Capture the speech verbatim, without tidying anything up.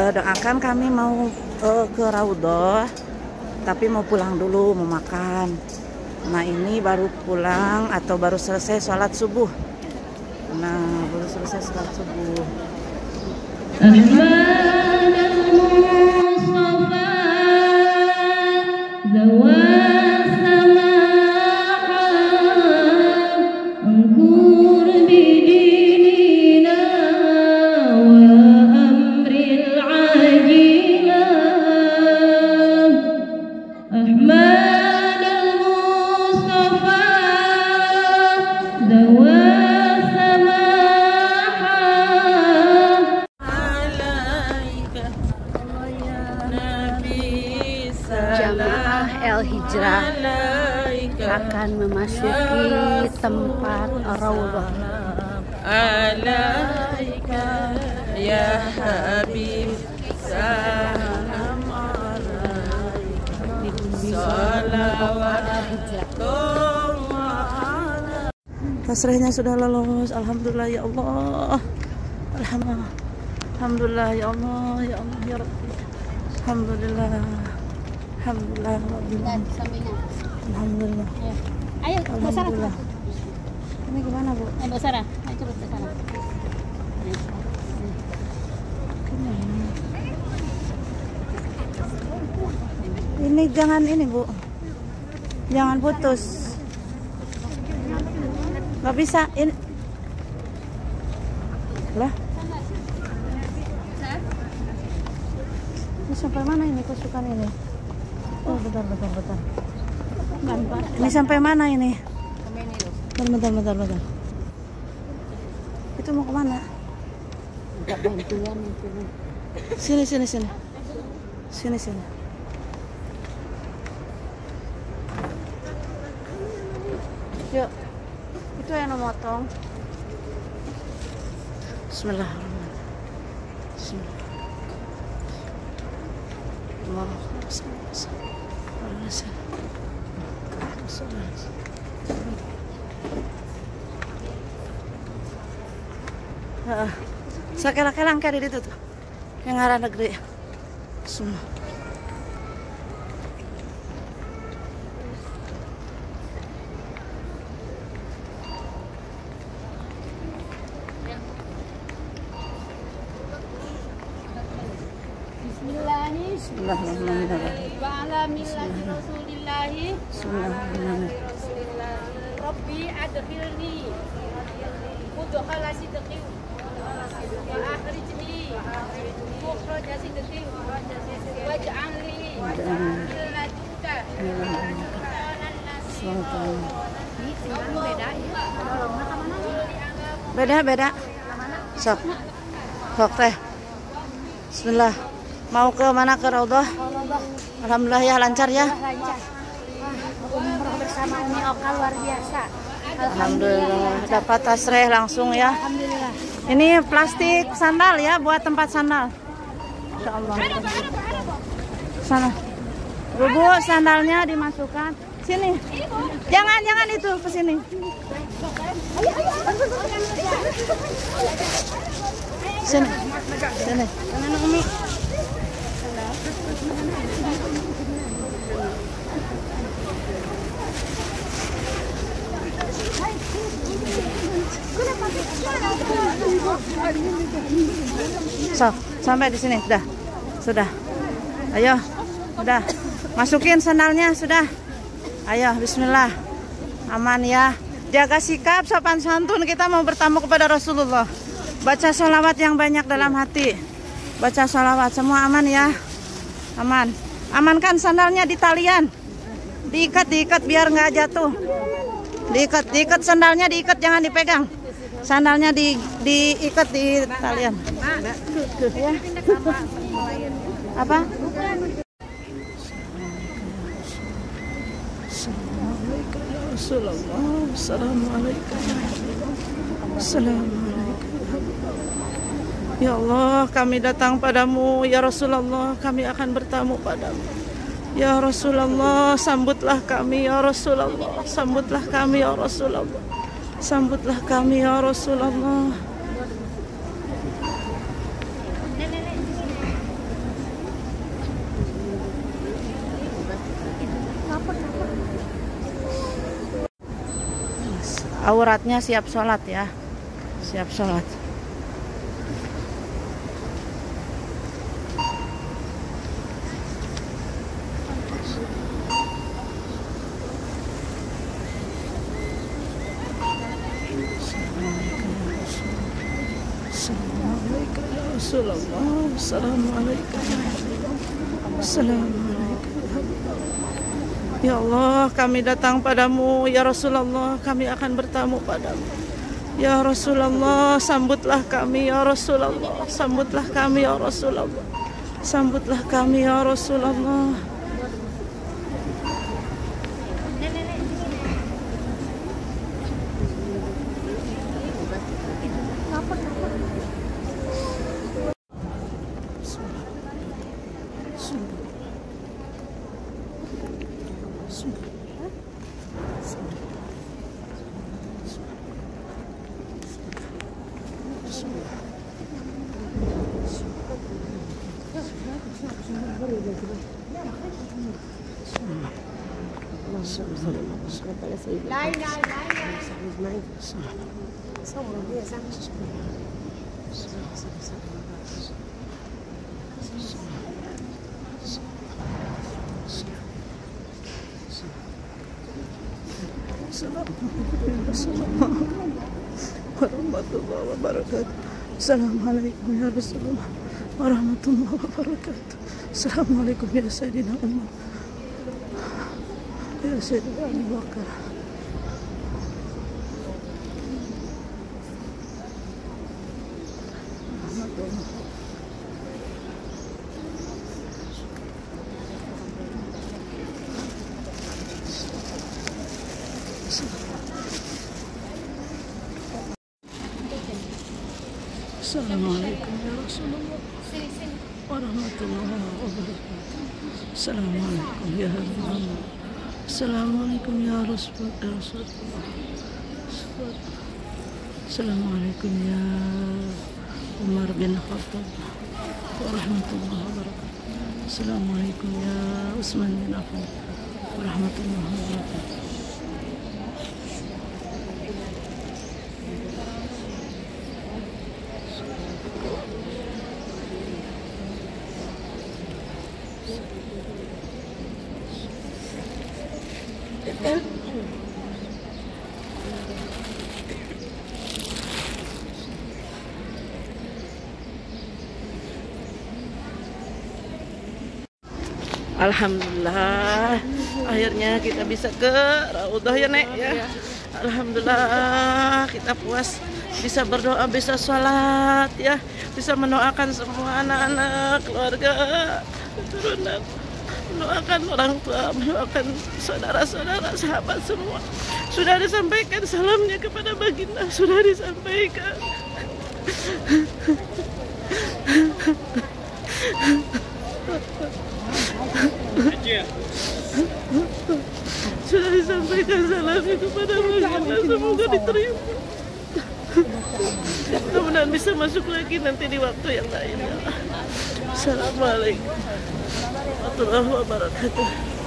uh, doakan kami mau uh, ke Raudhah, tapi mau pulang dulu, mau makan. Nah ini baru pulang atau baru selesai sholat subuh. Nah baru selesai sholat subuh. Akan memasuki tempat Raudhah. Alaika ya Habib, salam alaika. Tasrehnya sudah lolos, alhamdulillah ya Allah. Alhamdulillah. Alhamdulillah ya Allah, ya Allah ya Rabbi. Alhamdulillah. Alhamdulillah. Alhamdulillah. Alhamdulillah. Ya. Ayo, Mbak Sarah. Ini gimana, Bu? Eh, Mbak Sarah, ayo coba ke sana. Ini jangan ini, Bu. Jangan putus. Gak bisa. Ini. Lah. Ini sampai mana ini kusukan ini? Oh, bentar, bentar, bentar. Ini sampai mana ini? Bentar, bentar, bentar. Itu mau kemana? Sini, sini, sini. Sini, sini. Yuk. Itu yang memotong. Bismillahirrahmanirrahim. Bismillahirrahmanirrahim. Heeh. Sakala-kala angka di situ tuh. Yang arah negeri. Semua. Bismillahirrahmanirrahim. Wa ala millati Rasulillah. Bismillahirrahmanirrahim. Rabbi adkhilni mudkhala sidqin wa akhrijni mukhraja sidqin waj'alni latuka beda-beda sok sok teh. Bismillah. Mau ke mana? Ke Raudhah. Alhamdulillah ya, lancar ya. Lancar. Umroh bersama Umi Oka luar biasa. Alhamdulillah. Dapat tasreh langsung ya. Alhamdulillah. Ini plastik sandal ya, buat tempat sandal. Insyaallah. Sana. Bu, sandalnya dimasukkan. Sini. Jangan, jangan itu ke sini. Sini. Sini. Mana Umi? So, sampai di sini sudah. Sudah. Ayo, udah. Masukin sandalnya sudah. Ayo, bismillah. Aman ya. Jaga sikap sopan santun, kita mau bertamu kepada Rasulullah. Baca sholawat yang banyak dalam hati. Baca sholawat, semua aman ya. Aman. Amankan sandalnya di talian. Diikat, diikat biar nggak jatuh. Diikat, diikat sandalnya diikat, jangan dipegang. Sandalnya di diikat di talian. Ya. Apa? Assalamualaikum warahmatullahi wabarakatuh. Assalamualaikum. Ya Allah, kami datang padamu, ya Rasulullah, kami akan bertamu padamu. Ya Rasulullah, sambutlah kami, ya Rasulullah, sambutlah kami, ya Rasulullah, sambutlah kami, ya Rasulullah. auratnya siap sholat ya, siap sholat. Assalamualaikum warahmatullahi wabarakatuh. Assalamualaikum warahmatullahi wabarakatuh. Ya Allah, kami datang padamu ya Rasulullah, kami akan bertamu padamu ya Rasulullah, sambutlah kami ya Rasulullah, sambutlah kami ya Rasulullah, sambutlah kami ya Rasulullah. Assalamualaikum ya Rasulullah warahmatullahi wabarakatuh. Assalamualaikum ya Sayyidina Umar, ya Sayyidina Abu Bakar. Assalamualaikum warahmatullahi wabarakatuh. Assalamualaikum ya Rasulullah. Assalamualaikum ya Rasulullah. Assalamualaikum ya Umar bin Affan warahmatullahi wabarakatuh. Assalamualaikum ya Utsman bin Affan warahmatullahi wabarakatuh. Alhamdulillah, akhirnya kita bisa ke Raudhah ya Nek ya. Alhamdulillah, kita puas, bisa berdoa, bisa sholat ya, bisa mendoakan semua anak-anak, keluarga, keturunan, mendoakan orang tua, mendoakan saudara-saudara, sahabat semua. Sudah disampaikan salamnya kepada baginda, sudah disampaikan. Sudah disampaikan salamnya kepada baginda, semoga diterima. Mudah-mudahan bisa masuk lagi nanti di waktu yang lain. Assalamualaikum warahmatullahi wabarakatuh.